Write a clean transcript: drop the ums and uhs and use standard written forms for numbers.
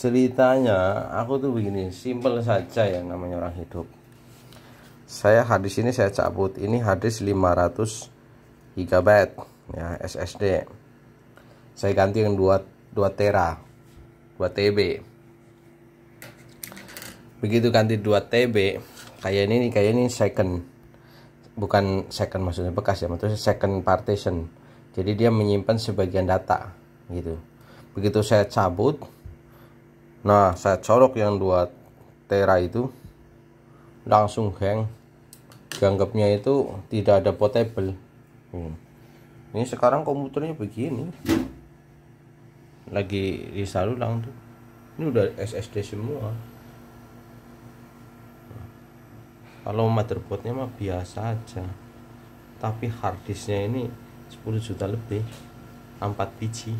Ceritanya aku tuh begini, simple saja ya namanya orang hidup. Saya hadis ini saya cabut, ini hadis 500 GB ya SSD. Saya ganti yang 2 tera, 2 TB. Begitu ganti 2 TB, kayak ini second. Bukan second maksudnya bekas ya, maksudnya second partition. Jadi dia menyimpan sebagian data gitu. Begitu saya cabut, nah saya colok yang 2 tera itu langsung hang, dianggapnya itu tidak ada portable. Ini sekarang komputernya begini, lagi disalur ulang tuh, ini udah SSD semua. Kalau motherboardnya mah biasa aja, tapi harddisknya ini 10 juta lebih, 4 biji.